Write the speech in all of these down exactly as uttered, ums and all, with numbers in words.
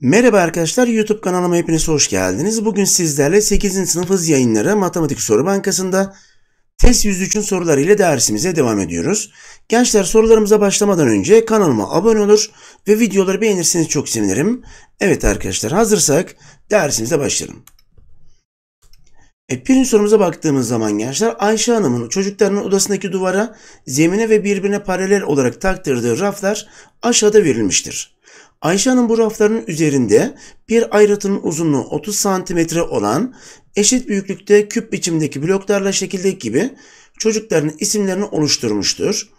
Merhaba arkadaşlar, YouTube kanalıma hepiniz hoş geldiniz. Bugün sizlerle sekizinci sınıf Hız Yayınları Matematik Soru Bankası'nda test yüz üçün soruları ile dersimize devam ediyoruz. Gençler, sorularımıza başlamadan önce kanalıma abone olur ve videoları beğenirseniz çok sevinirim. Evet arkadaşlar, hazırsak dersimize başlayalım. E, birinci sorumuza baktığımız zaman gençler, Ayşe Hanım'ın çocuklarının odasındaki duvara, zemine ve birbirine paralel olarak taktırdığı raflar aşağıda verilmiştir. Ayşe Hanım bu rafların üzerinde bir ayrıtının uzunluğu otuz santimetre olan eşit büyüklükte küp biçimdeki bloklarla şekildeki gibi çocukların isimlerini oluşturmuştur.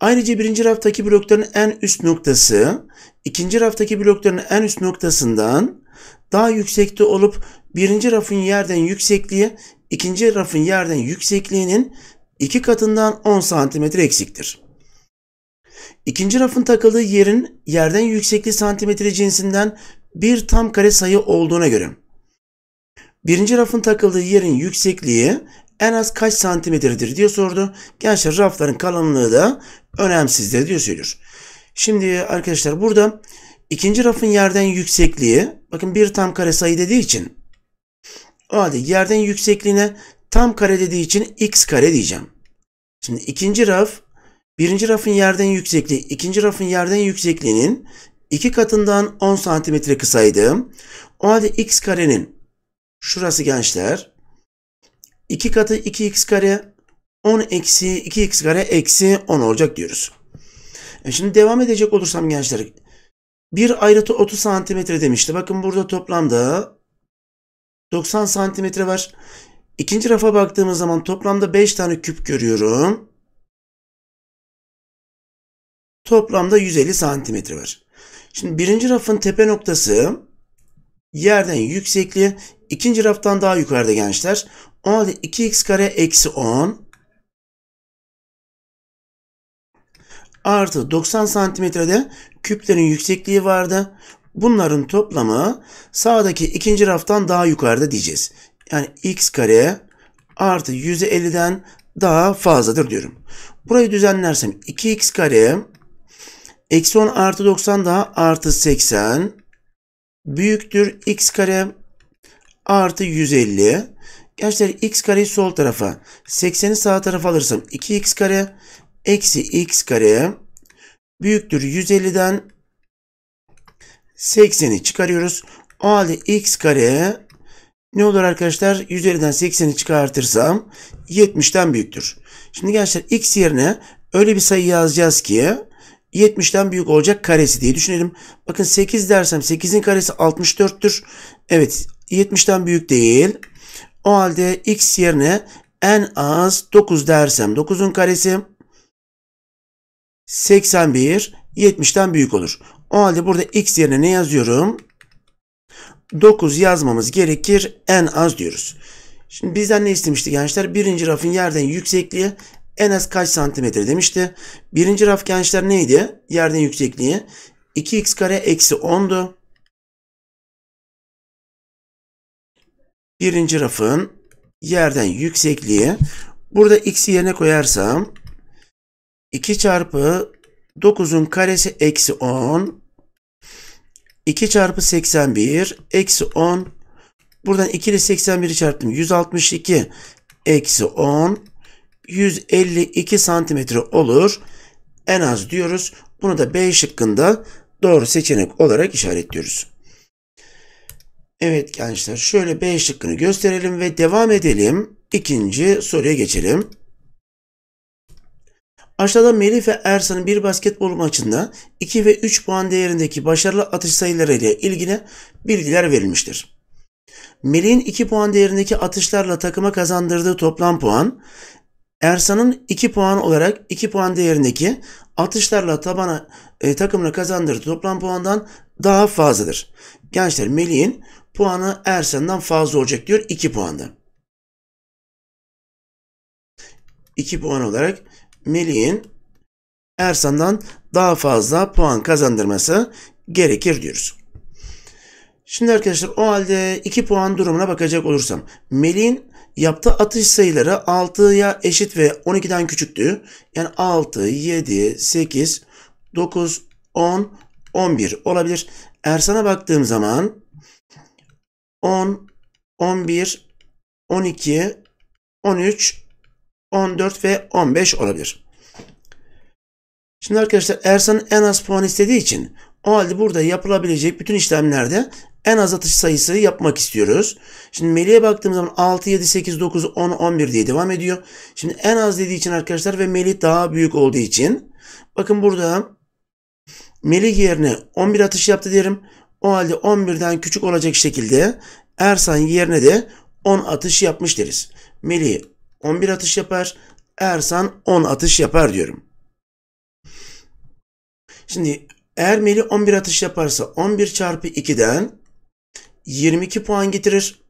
Ayrıca birinci raftaki blokların en üst noktası, ikinci raftaki blokların en üst noktasından daha yüksekte olup birinci rafın yerden yüksekliği, ikinci rafın yerden yüksekliğinin iki katından on santimetre eksiktir. İkinci rafın takıldığı yerin yerden yüksekliği santimetre cinsinden bir tam kare sayı olduğuna göre birinci rafın takıldığı yerin yüksekliği en az kaç santimetredir diye sordu. Gençler, rafların kalınlığı da önemsizdir diye söylüyor. Şimdi arkadaşlar, burada ikinci rafın yerden yüksekliği, bakın bir tam kare sayı dediği için, o halde yerden yüksekliğine tam kare dediği için x kare diyeceğim. Şimdi ikinci raf, birinci rafın yerden yüksekliği, ikinci rafın yerden yüksekliğinin iki katından on santimetre kısaydı. O halde x karenin, şurası gençler, iki katı iki x kare, on eksi iki x kare eksi on olacak diyoruz. E şimdi devam edecek olursam gençler, bir ayrıtı otuz santimetre demişti. Bakın burada toplamda doksan santimetre var. İkinci rafa baktığımız zaman toplamda beş tane küp görüyorum. Toplamda yüz elli santimetre var. Şimdi birinci rafın tepe noktası yerden yüksekliği ikinci raftan daha yukarıda gençler. O halde iki x kare eksi on artı doksan santimetrede küplerin yüksekliği vardı. Bunların toplamı sağdaki ikinci raftan daha yukarıda diyeceğiz. Yani x kare artı yüz elliden daha fazladır diyorum. Burayı düzenlersem iki x kare eksi on artı doksan daha artı seksen büyüktür x kare artı yüz elli. Gençler, x kareyi sol tarafa, sekseni sağ tarafa alırsam iki x kare eksi x kare büyüktür yüz elliden sekseni çıkarıyoruz. O halde x kare ne olur arkadaşlar? yüz elliden sekseni çıkartırsam yetmişten büyüktür. Şimdi gençler, x yerine öyle bir sayı yazacağız ki yetmişten büyük olacak karesi diye düşünelim. Bakın sekiz dersem sekizin karesi altmış dörttür. Evet, yetmişten büyük değil. O halde x yerine en az dokuz dersem dokuzun karesi seksen bir, yetmişten büyük olur. O halde burada x yerine ne yazıyorum? dokuz yazmamız gerekir. En az diyoruz. Şimdi bizden ne istemişti gençler? Birinci rafın yerden yüksekliği en az kaç santimetre demişti. Birinci raf gençler neydi? Yerden yüksekliği iki x kare eksi ondu. Birinci rafın yerden yüksekliği. Burada x'i yerine koyarsam iki çarpı dokuzun karesi eksi on. iki çarpı seksen bir eksi on. Buradan iki ile seksen biri çarptım. yüz altmış iki eksi on. yüz elli iki santimetre olur. En az diyoruz. Bunu da B şıkkında doğru seçenek olarak işaretliyoruz. Evet gençler, şöyle B şıkkını gösterelim ve devam edelim. İkinci soruya geçelim. Aşağıda Melih ve Ersan'ın bir basketbol maçında iki ve üç puan değerindeki başarılı atış sayıları ile ilgili bilgiler verilmiştir. Melih'in iki puan değerindeki atışlarla takıma kazandırdığı toplam puan, Ersan'ın iki puan olarak iki puan değerindeki atışlarla tabana, e, takımına kazandırdığı toplam puandan daha fazladır. Gençler, Melih'in puanı Ersan'dan fazla olacak diyor, iki puanda. iki puan olarak Melih'in Ersan'dan daha fazla puan kazandırması gerekir diyoruz. Şimdi arkadaşlar, o halde iki puan durumuna bakacak olursam Melih'in Yaptığı atış sayıları altıya eşit ve on ikiden küçüktü. Yani altı, yedi, sekiz, dokuz, on, on bir olabilir. Ersan'a baktığım zaman on, on bir, on iki, on üç, on dört ve on beş olabilir. Şimdi arkadaşlar Ersan'ın en az puan istediği için o halde burada yapılabilecek bütün işlemlerde en az atış sayısı yapmak istiyoruz. Şimdi Melih'e baktığımız zaman altı, yedi, sekiz, dokuz, on, on bir diye devam ediyor. Şimdi en az dediği için arkadaşlar ve Melih daha büyük olduğu için bakın burada Melih yerine on bir atış yaptı derim. O halde on birden küçük olacak şekilde Ersan yerine de on atış yapmış deriz. Melih on bir atış yapar, Ersan on atış yapar diyorum. Şimdi eğer Melih on bir atış yaparsa on bir çarpı ikiden yirmi iki puan getirir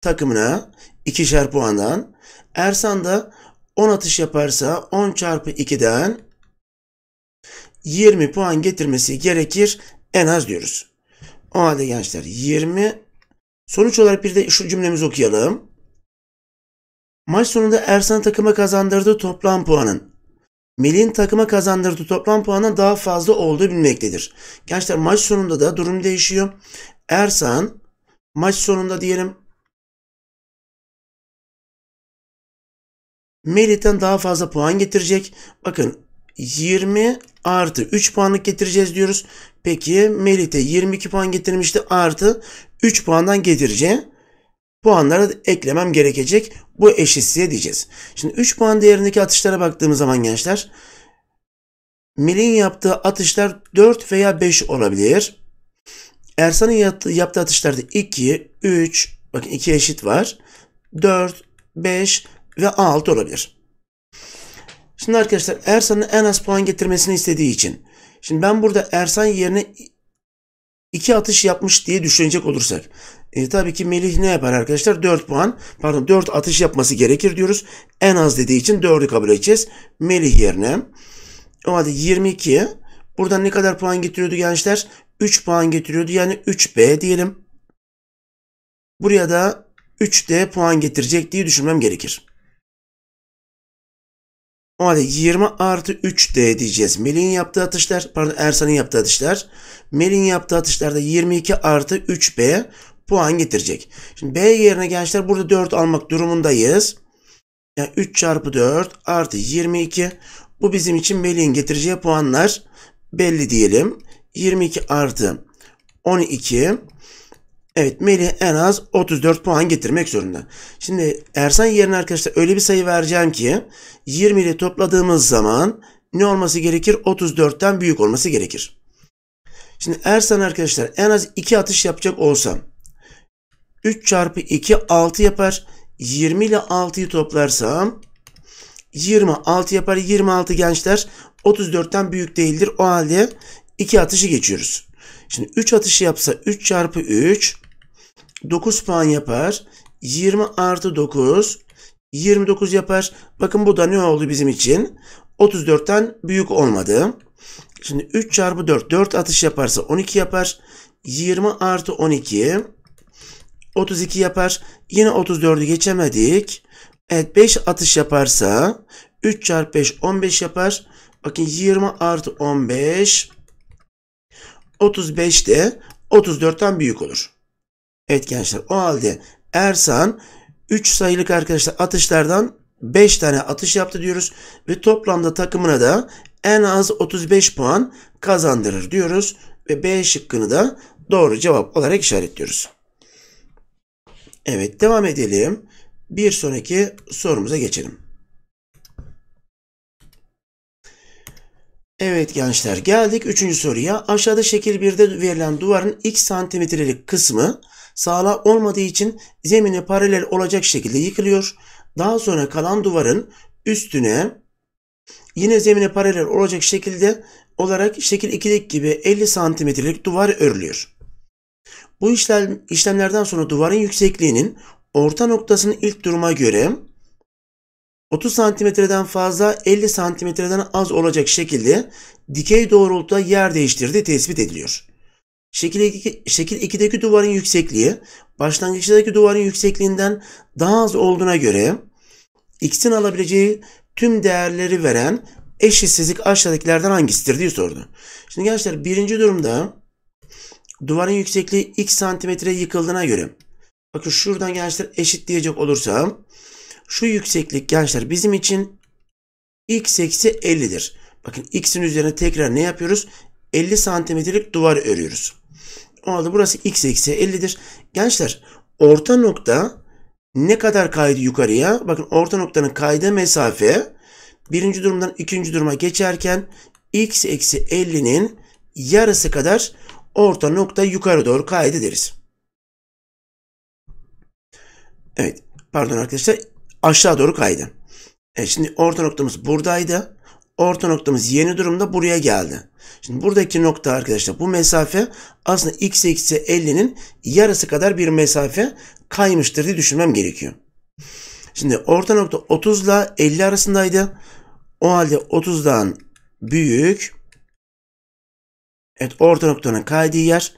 takımına, ikişer puandan. Ersan da on atış yaparsa on çarpı ikiden yirmi puan getirmesi gerekir en az diyoruz. O halde gençler yirmi. Sonuç olarak bir de şu cümlemizi okuyalım. Maç sonunda Ersan takıma kazandırdığı toplam puanın Melih'in takıma kazandırdığı toplam puandan daha fazla olduğu bilinmektedir. Gençler maç sonunda da durum değişiyor. Ersan maç sonunda diyelim Melih'ten daha fazla puan getirecek. Bakın yirmi artı üç puanlık getireceğiz diyoruz. Peki Melih'te yirmi iki puan getirmişti. Artı üç puandan getireceği puanlara eklemem gerekecek. Bu eşitsizliğe diyeceğiz. Şimdi üç puan değerindeki atışlara baktığımız zaman gençler Melih'in yaptığı atışlar dört veya beş olabilir. Ersan'ın yaptığı atışlarda iki, üç, bakın iki eşit var. dört, beş ve altı olabilir. Şimdi arkadaşlar Ersan'ın en az puan getirmesini istediği için. Şimdi ben burada Ersan yerine iki atış yapmış diye düşünecek olursak. E, tabii ki Melih ne yapar arkadaşlar? dört puan pardon dört atış yapması gerekir diyoruz. En az dediği için dördü kabul edeceğiz. Melih yerine. O halde yirmi iki. Buradan ne kadar puan getiriyordu gençler? üç puan getiriyordu. Yani üç B diyelim. Buraya da üç D puan getirecek diye düşünmem gerekir. O halde yirmi artı üç D diyeceğiz. Melih'in yaptığı atışlar, pardon Ersan'ın yaptığı atışlar. Melih'in yaptığı atışlarda yirmi iki artı üç B puan getirecek. Şimdi B yerine gençler burada dört almak durumundayız. Yani üç çarpı dört artı yirmi iki. Bu bizim için Melih'in getireceği puanlar belli diyelim. yirmi iki artı on iki. Evet Melih en az otuz dört puan getirmek zorunda. Şimdi Ersan yerine arkadaşlar öyle bir sayı vereceğim ki yirmi ile topladığımız zaman ne olması gerekir? otuz dörtten büyük olması gerekir. Şimdi Ersan arkadaşlar en az iki atış yapacak olsam üç çarpı iki altı yapar. yirmi ile altıyı toplarsam yirmi altı yapar. yirmi altı gençler otuz dörtten büyük değildir. O halde iki atışı geçiyoruz. Şimdi üç atışı yapsa üç çarpı üç dokuz puan yapar. yirmi artı dokuz yirmi dokuz yapar. Bakın bu da ne oldu bizim için? otuz dörtten büyük olmadı. Şimdi üç çarpı dört dört atış yaparsa on iki yapar. yirmi artı on iki otuz iki yapar. Yine otuz dördü geçemedik. Evet beş atış yaparsa üç çarpı beş on beş yapar. Bakın yirmi artı on beş otuz beş de otuz dörtten büyük olur. Evet gençler o halde Ersan üç sayılık arkadaşlar atışlardan beş tane atış yaptı diyoruz. Ve toplamda takımına da en az otuz beş puan kazandırır diyoruz. Ve B şıkkını da doğru cevap olarak işaretliyoruz. Evet devam edelim. Bir sonraki sorumuza geçelim. Evet gençler geldik üçüncü soruya. Aşağıda şekil birde verilen duvarın x santimetrelik kısmı sağlam olmadığı için zemine paralel olacak şekilde yıkılıyor. Daha sonra kalan duvarın üstüne yine zemine paralel olacak şekilde olarak şekil ikideki gibi elli santimetrelik duvar örülüyor. Bu işlem, işlemlerden sonra duvarın yüksekliğinin orta noktasının ilk duruma göre otuz santimetreden fazla elli santimetreden az olacak şekilde dikey doğrultuda yer değiştirdiği tespit ediliyor. Şekil ikideki duvarın yüksekliği başlangıçtaki duvarın yüksekliğinden daha az olduğuna göre x'in alabileceği tüm değerleri veren eşitsizlik aşağıdakilerden hangisidir diye sordu. Şimdi gençler birinci durumda duvarın yüksekliği x santimetre yıkıldığına göre bakın şuradan gençler eşit diyecek olursam şu yükseklik gençler bizim için x eksi elli'dir. Bakın x'in üzerine tekrar ne yapıyoruz? elli santimetrelik duvar örüyoruz. O halde burası x eksi elli'dir. Gençler orta nokta ne kadar kaydı yukarıya? Bakın orta noktanın kaydığı mesafe birinci durumdan ikinci duruma geçerken x eksi elli'nin yarısı kadar orta nokta yukarı doğru kaydederiz. Evet pardon arkadaşlar aşağı doğru kaydı. Evet, şimdi orta noktamız buradaydı. Orta noktamız yeni durumda buraya geldi. Şimdi buradaki nokta arkadaşlar bu mesafe aslında x eksi elli'nin yarısı kadar bir mesafe kaymıştır diye düşünmem gerekiyor. Şimdi orta nokta otuz ile elli arasındaydı. O halde otuz'dan büyük. Evet orta noktanın kaydığı yer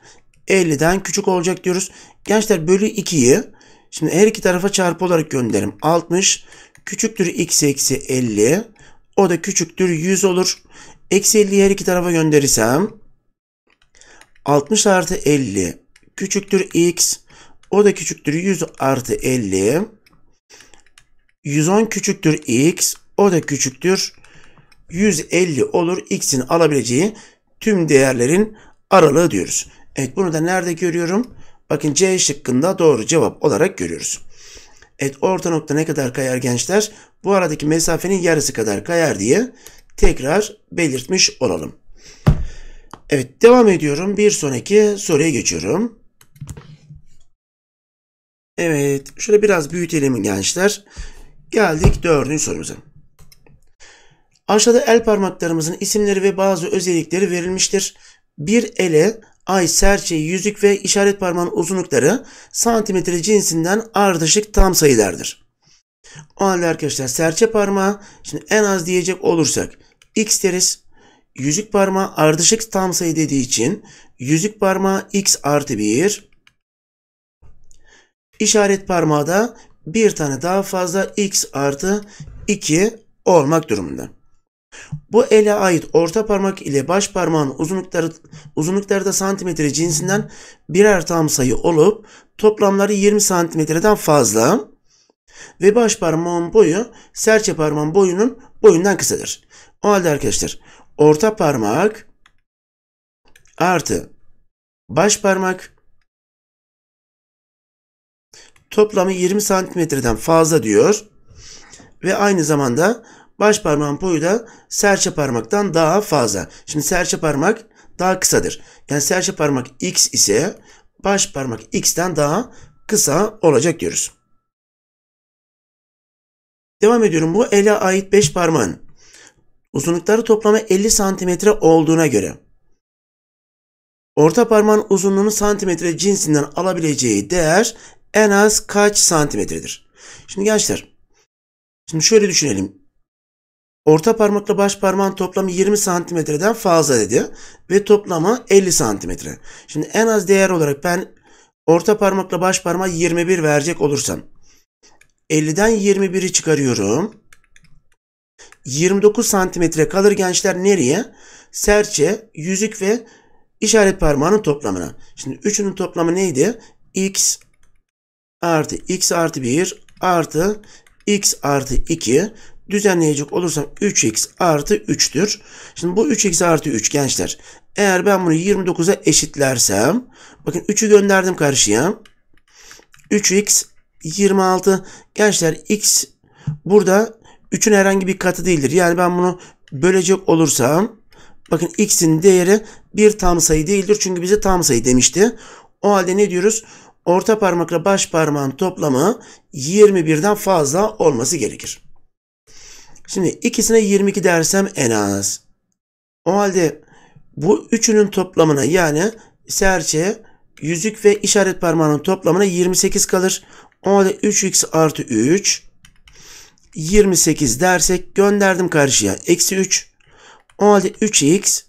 elli'den küçük olacak diyoruz. Gençler bölü iki'yi şimdi her iki tarafa çarpı olarak gönderelim. altmış küçüktür x eksi elli. O da küçüktür yüz olur. Eksi elli'yi her iki tarafa gönderirsem altmış artı elli küçüktür x. O da küçüktür yüz artı elli. yüz on küçüktür x. O da küçüktür yüz elli olur. X'in alabileceği tüm değerlerin aralığı diyoruz. Evet bunu da nerede görüyorum? Bakın C şıkkında doğru cevap olarak görüyoruz. Evet orta nokta ne kadar kayar gençler? Bu aradaki mesafenin yarısı kadar kayar diye tekrar belirtmiş olalım. Evet devam ediyorum. Bir sonraki soruya geçiyorum. Evet şöyle biraz büyütelim gençler. Geldik dördüncü sorumuza. Aşağıda el parmaklarımızın isimleri ve bazı özellikleri verilmiştir. Bir ele ay, serçe, yüzük ve işaret parmağının uzunlukları santimetre cinsinden ardışık tam sayılardır. O halde arkadaşlar serçe parmağı şimdi en az diyecek olursak x deriz. Yüzük parmağı ardışık tam sayı dediği için yüzük parmağı x artı bir. İşaret parmağı da bir tane daha fazla x artı iki olmak durumunda. Bu ele ait orta parmak ile baş parmağın uzunlukları, uzunlukları da santimetre cinsinden birer tam sayı olup toplamları yirmi santimetreden fazla ve baş parmağın boyu serçe parmağın boyunun boyundan kısadır. O halde arkadaşlar orta parmak artı baş parmak toplamı yirmi santimetreden fazla diyor ve aynı zamanda baş parmağın boyu da serçe parmaktan daha fazla. Şimdi serçe parmak daha kısadır. Yani serçe parmak x ise baş parmak x'ten daha kısa olacak diyoruz. Devam ediyorum. Bu ele ait beş parmağın uzunlukları toplamı elli santimetre olduğuna göre orta parmağın uzunluğunu santimetre cinsinden alabileceği değer en az kaç santimetredir? Şimdi gençler, şimdi şöyle düşünelim. Orta parmakla baş parmağın toplamı yirmi santimetreden fazla dedi ve toplamı elli santimetre. Şimdi en az değer olarak ben orta parmakla baş parmağı yirmi bir verecek olursam elli'den yirmi bir'i çıkarıyorum. yirmi dokuz santimetre kalır gençler nereye? Serçe, yüzük ve işaret parmağının toplamına. Şimdi üçünün toplamı neydi? X artı x artı bir artı x artı iki. Düzenleyecek olursam üç x artı üç'tür. Şimdi bu üç x artı üç gençler. Eğer ben bunu yirmi dokuz'a eşitlersem. Bakın üç'ü gönderdim karşıya. üç x yirmi altı. Gençler x burada üç'ün herhangi bir katı değildir. Yani ben bunu bölecek olursam. Bakın x'in değeri bir tam sayı değildir. Çünkü bize tam sayı demişti. O halde ne diyoruz? Orta parmakla baş parmağın toplamı yirmi bir'den fazla olması gerekir. Şimdi ikisine yirmi iki dersem en az. O halde bu üçünün toplamına yani serçe, yüzük ve işaret parmağının toplamına yirmi sekiz kalır. O halde üç x artı üç. yirmi sekiz dersek gönderdim karşıya. Eksi üç. O halde üç x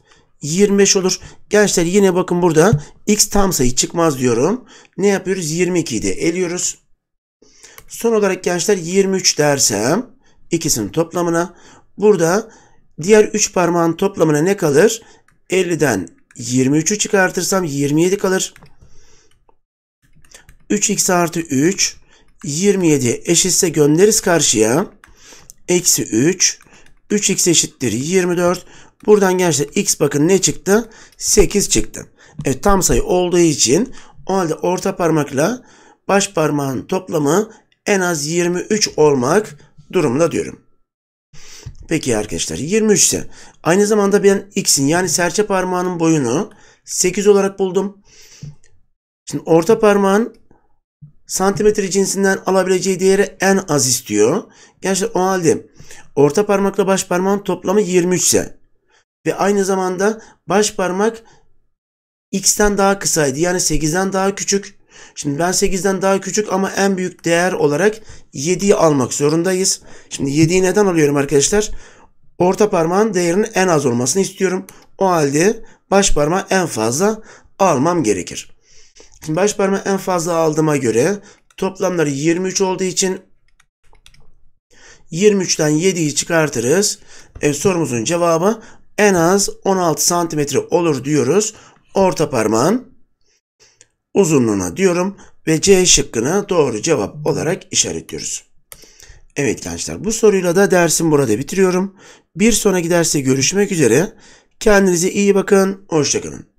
yirmi beş olur. Gençler yine bakın burada x tam sayı çıkmaz diyorum. Ne yapıyoruz? yirmi ikiyi de eliyoruz. Son olarak gençler yirmi üç dersem ikisinin toplamına. Burada diğer üç parmağın toplamına ne kalır? elliden yirmi üçü çıkartırsam yirmi yedi kalır. üç x artı üç yirmi yedi eşitse göndeririz karşıya. Eksi üç. üç x eşittir yirmi dört. Buradan gençler x bakın ne çıktı? sekiz çıktı. Evet, tam sayı olduğu için o halde orta parmakla baş parmağın toplamı en az yirmi üç olmak durumunda diyorum. Peki arkadaşlar yirmi üç ise aynı zamanda ben x'in yani serçe parmağının boyunu sekiz olarak buldum. Şimdi orta parmağın santimetre cinsinden alabileceği değeri en az istiyor. Gençler o halde orta parmakla baş parmağın toplamı yirmi üç ise ve aynı zamanda baş parmak x'ten daha kısaydı yani sekizden daha küçük. Şimdi ben sekizden daha küçük ama en büyük değer olarak yediyi almak zorundayız. Şimdi yediyi neden alıyorum arkadaşlar? Orta parmağın değerinin en az olmasını istiyorum. O halde baş parmağı en fazla almam gerekir. Şimdi baş parmağı en fazla aldığıma göre toplamları yirmi üç olduğu için yirmi üçten yediyi çıkartırız. E, sorumuzun cevabı en az on altı santimetre olur diyoruz. Orta parmağın uzunluğuna diyorum ve C şıkkını doğru cevap olarak işaretliyoruz. Evet gençler, bu soruyla da dersim burada bitiriyorum. Bir sonraki derste görüşmek üzere. Kendinize iyi bakın. Hoşça kalın.